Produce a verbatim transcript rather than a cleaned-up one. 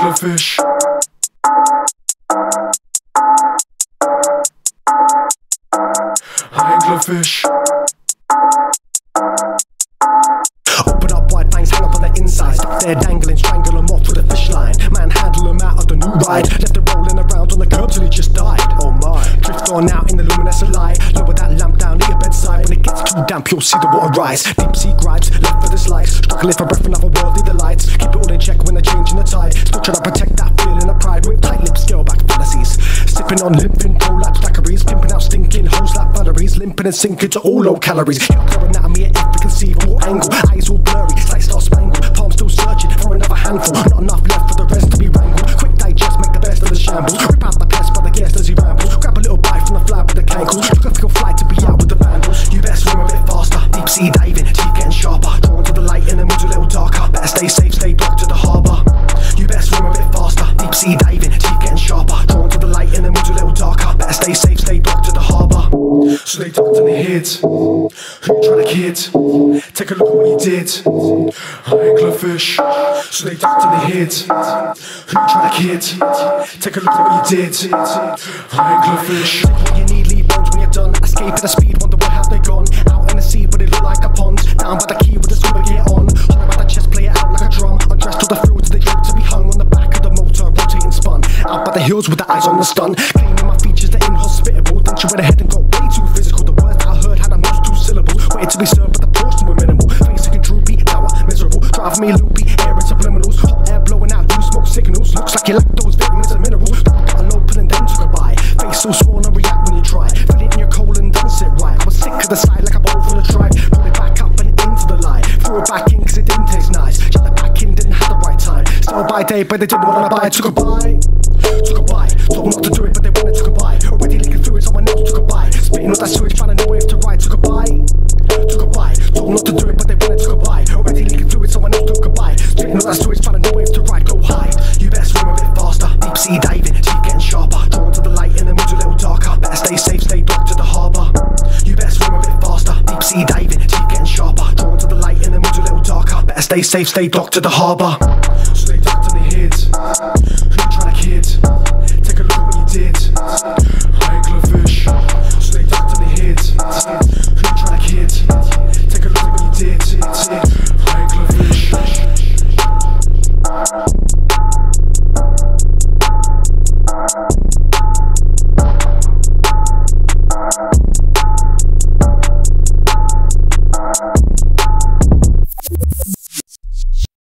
anglerfish. Anglerfish. Open up wide, fangs hang up on the inside. Stop there dangling, strangle them off with a fish line. Manhandle them out of the new ride. Left them rolling around on the curb till he just died. Oh my. Drift on out in the luminescent light. Lower that lamp down near your bedside. When it gets too damp, you'll see the water rise. Deep sea gripes, left for dislikes. Struggling for breath, another world, need the lights. Keep it all in check when they're changing the tide. Still trying to protect that feeling of pride. With tight lips, scale back fantasies. Sipping on limping, prolapse daiquiris. Pimping out stinking holes like valeries. Limping and sinking to all low calories. Your anatomy at every conceivable angle. Eyes all blurry, sight star spangled. Palms still searching for another handful. Not enough left for the rest to be wrangled. Quick digest, make the best of the shambles. Rip out the pest by the guest as he rambles. Grab a little bite from the fly with the cankles. Look up your flight to be out with the vandals. You best swim a bit faster. Deep sea diving, teeth getting sharper. Drawn to the light in the mood's a little darker. Better stay safe, stay blocked to the harbour. You best swim a bit faster. Deep sea diving, teeth getting sharper. Drawn to the light in the mood's a little darker. Better stay safe, stay blocked to the harbour. So they tucked in their heads. Who you trying to kid? Take a look at what you did. Anglerfish. So they tucked in their heads. Who you trying to kid? Take a look at what you did. Anglerfish. Take what you need, leave bones when you're done. Escape at a speed, wonder where have they gone. Out in the sea, but it look like a pond. Down by the key with a swimmer gear on. Holler at the chest, play it out like a drum. Undressed to the fruits, they hope to be hung on the back of the motor, rotating spun. Out by the hills with the eyes on the stun. Claiming my features, they're inhospitable. Then she went ahead and got way too physical. The words I heard had a most two syllables. Waited to be served, but the portion were minimal. Basic and droopy, now I'm miserable. Driving me loopy, air and subliminals. Hot air blowing out, blue smoke signals. Looks like you lack those vitamins and minerals. Got an open and then took a bite. Face so swollen, I react when you try. Fill it in your colon, don't sit right. I was sick to the side like a bowl full of tripe. Pull it back up and into the light. Threw it back in cause it didn't taste nice. Shut it back in, didn't have the right time. Still by day, but they didn't want to buy. Took a bite, took a bite. Told them not to do it, but they wanted to go by. Already leaking through it, someone else took a bite. Spitting on that sewage, trying to know if to ride. Took a bite, took a bite. Told them not to do it, but they wanted to go by. Already leaking through it, someone else took a bite. Spitting on that sewage, trying to know if to ride. Go hide. You better swim a bit faster. Deep sea diving, teeth getting sharper. Drawn to the light in the mood's a little darker. Better stay safe, stay blocked to the harbour. You better swim a bit faster. Deep sea diving, teeth getting sharper. Drawn to the light in the mood's a little darker. Better stay safe, stay blocked to the harbour. So they ducked in their heads.